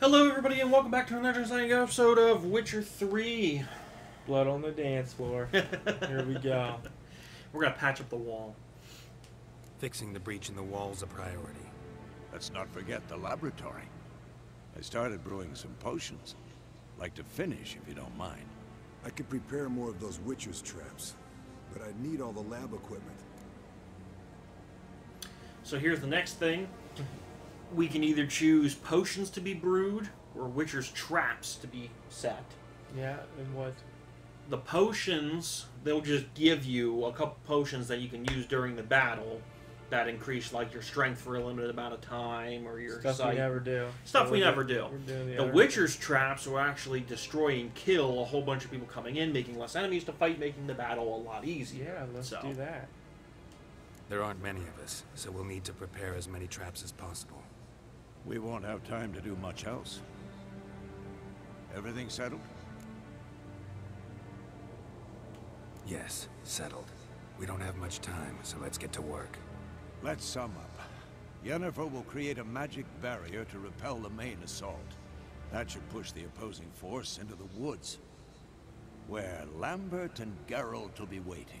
Hello everybody and welcome back to another exciting episode of Witcher 3. Blood on the dance floor. Here we go. We're going to patch up the wall. Fixing the breach in the wall's a priority. Let's not forget the laboratory. I started brewing some potions. Like to finish if you don't mind. I could prepare more of those witcher's traps, but I'd need all the lab equipment. So here's the next thing. We can either choose potions to be brewed or witcher's traps to be set. Yeah, and what? The potions, they'll just give you a couple potions that you can use during the battle that increase like your strength for a limited amount of time or your stuff sight. We never do. Stuff we never do. The witcher's traps will actually destroy and kill a whole bunch of people coming in, making less enemies to fight, making the battle a lot easier. Yeah, let's do that. There aren't many of us, so we'll need to prepare as many traps as possible. We won't have time to do much else. Everything settled? Yes, settled. We don't have much time, so let's get to work. Let's sum up. Yennefer will create a magic barrier to repel the main assault. That should push the opposing force into the woods, where Lambert and Geralt will be waiting.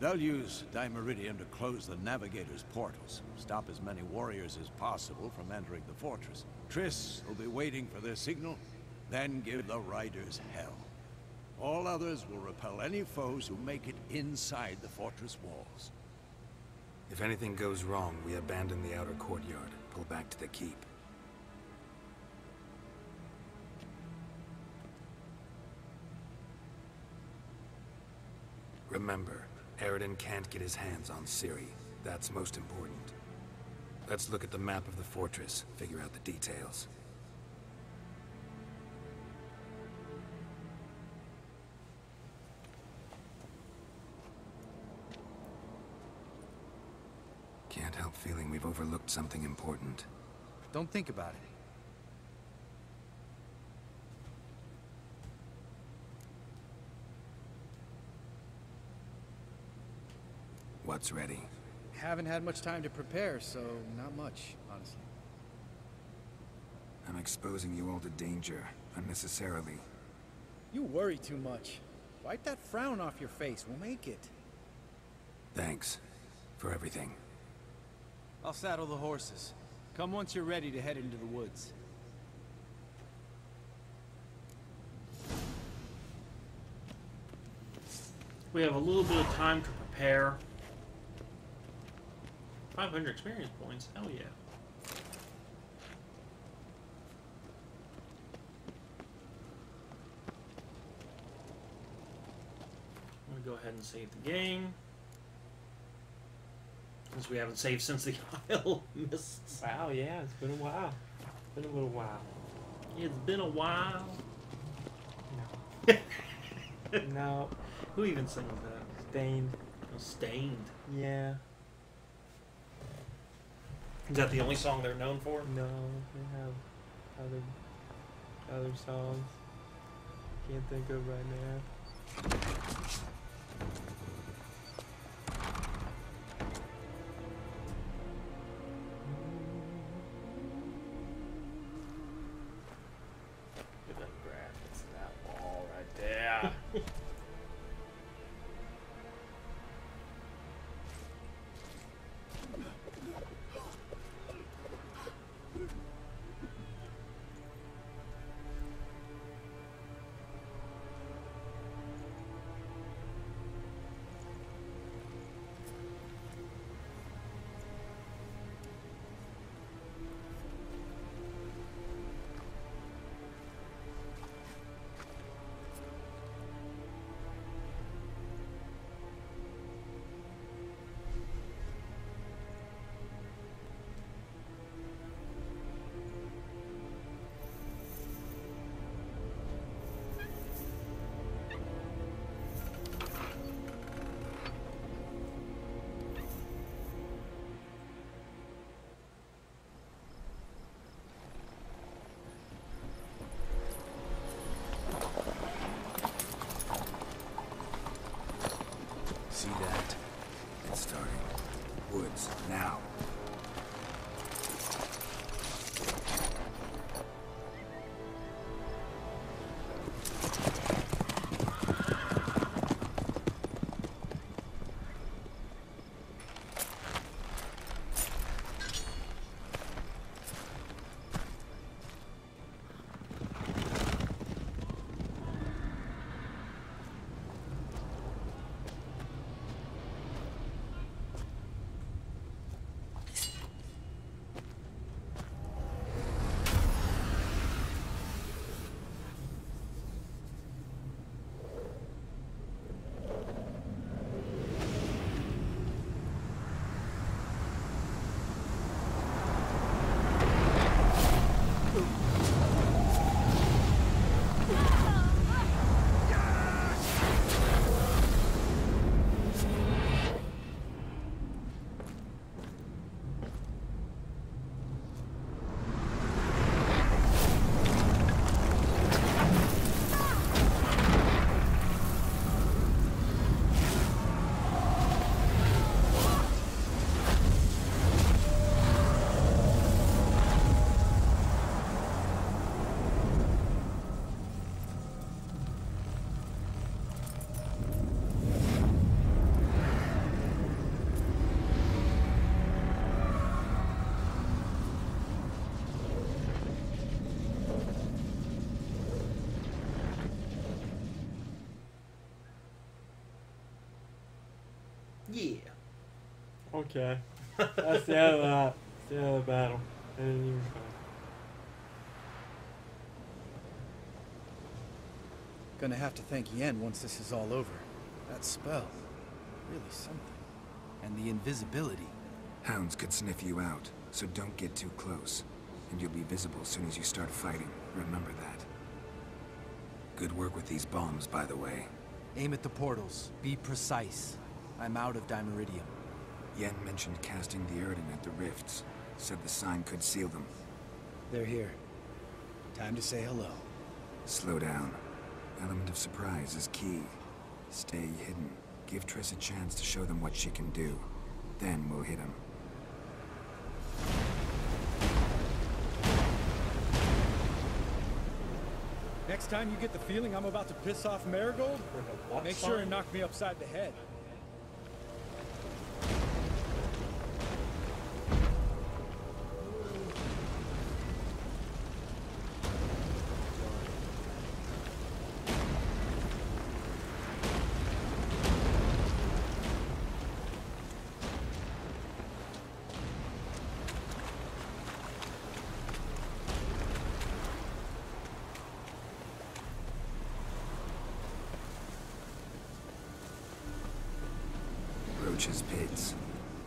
They'll use Dimeridium to close the Navigator's portals, stop as many warriors as possible from entering the fortress. Triss will be waiting for their signal, then give the riders hell. All others will repel any foes who make it inside the fortress walls. If anything goes wrong, we abandon the outer courtyard, pull back to the keep. Remember, Eredin can't get his hands on Ciri. That's most important. Let's look at the map of the fortress, figure out the details. Can't help feeling we've overlooked something important. Don't think about it. What's ready? Haven't had much time to prepare, so not much, honestly. I'm exposing you all to danger, unnecessarily. You worry too much. Wipe that frown off your face, we'll make it. Thanks for everything. I'll saddle the horses. Come once you're ready to head into the woods. We have a little bit of time to prepare. 500 experience points, hell yeah. I'm gonna go ahead and save the game. Since we haven't saved since the Isle Mists. Wow, yeah, it's been a while. It's been a little while. It's been a while. No. No. Who even sings that? Stained. No, Stained. Yeah. Is that the only song they're known for? No, they have other songs. Can't think of right now. Look at the graphics in that wall right there. Okay. That's the end of that. That's the end of the battle. I didn't even fight. Gonna have to thank Yen once this is all over. That spell, really something. And the invisibility. Hounds could sniff you out, so don't get too close. And you'll be visible as soon as you start fighting. Remember that. Good work with these bombs, by the way. Aim at the portals. Be precise. I'm out of Dimeridium. Yen mentioned casting the Eredin at the rifts. Said the sign could seal them. They're here. Time to say hello. Slow down. Element of surprise is key. Stay hidden. Give Triss a chance to show them what she can do. Then we'll hit him. Next time you get the feeling I'm about to piss off Marigold, make sure and knock me upside the head. Pigs.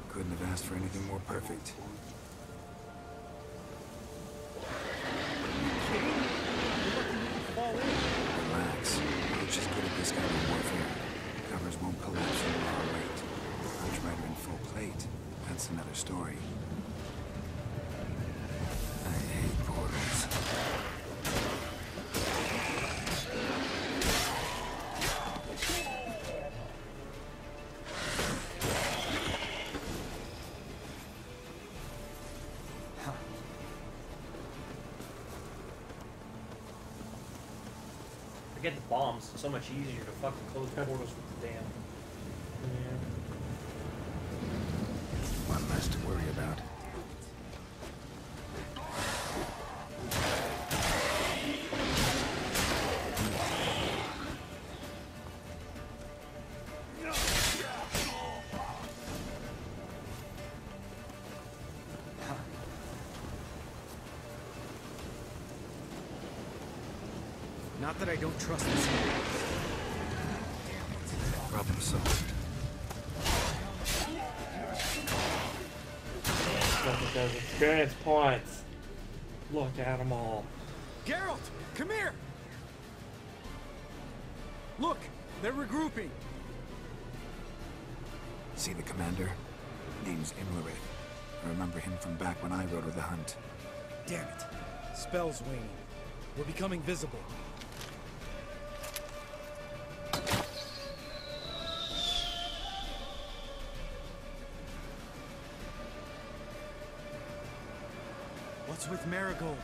Couldn't have asked for anything more perfect. Relax. Roach is good at this kind of warfare. Covers won't collapse from our weight. Roach rider in full plate. That's another story. I hate borders. Bombs, it's so much easier to fucking close the portals with the damn. Yeah. One less to worry about. Not that I don't trust this. Problem solved. Look at those experience points. Look at them all. Geralt, come here. Look, they're regrouping. See the commander? Name's Imlereth. I remember him from back when I rode with the hunt. Damn it. Spell's waning. We're becoming visible. What's with Marigold?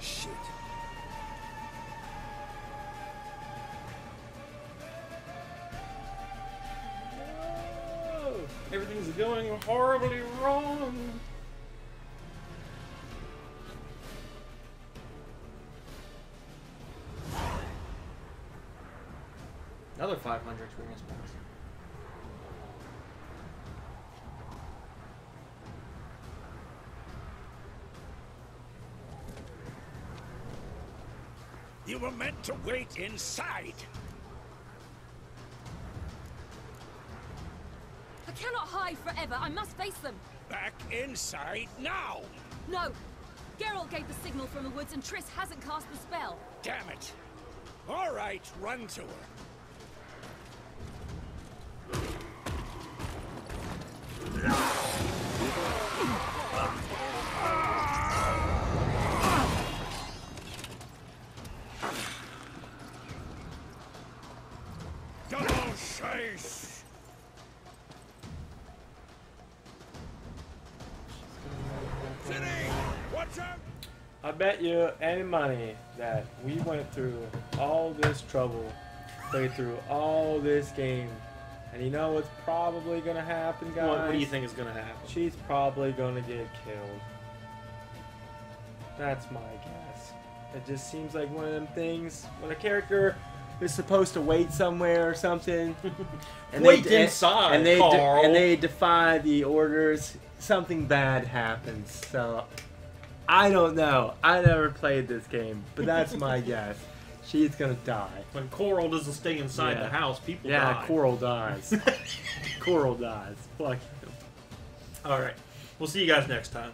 Shit. No. Everything's going horribly wrong. Another 500 experience points. You were meant to wait inside. I cannot hide forever. I must face them. Back inside now. No. Geralt gave the signal from the woods and Triss hasn't cast the spell. Damn it. All right, run to her. I bet you any money that we went through all this trouble, played through all this game, and you know what's probably gonna happen, guys? What do you think is gonna happen? She's probably gonna get killed. That's my guess. It just seems like one of them things when a character is supposed to wait somewhere or something. And they defy the orders. Something bad happens. So I don't know. I never played this game, but that's my guess. She's gonna die. When Coral doesn't stay inside the house, people die. Yeah, Coral dies. Coral dies. Fuck you. All right. We'll see you guys next time.